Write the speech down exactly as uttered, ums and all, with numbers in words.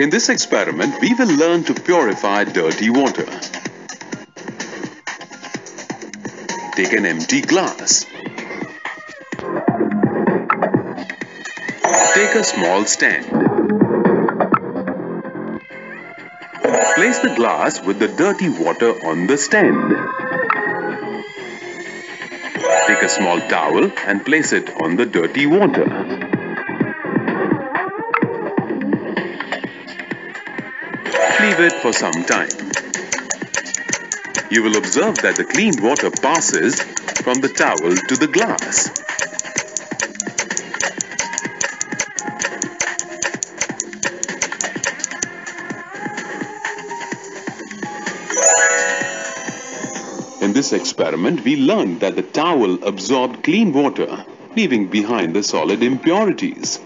In this experiment, we will learn to purify dirty water. Take an empty glass. Take a small stand. Place the glass with the dirty water on the stand. Take a small towel and place it on the dirty water. Leave it for some time. You will observe that the clean water passes from the towel to the glass. In this experiment, we learned that the towel absorbed clean water, leaving behind the solid impurities.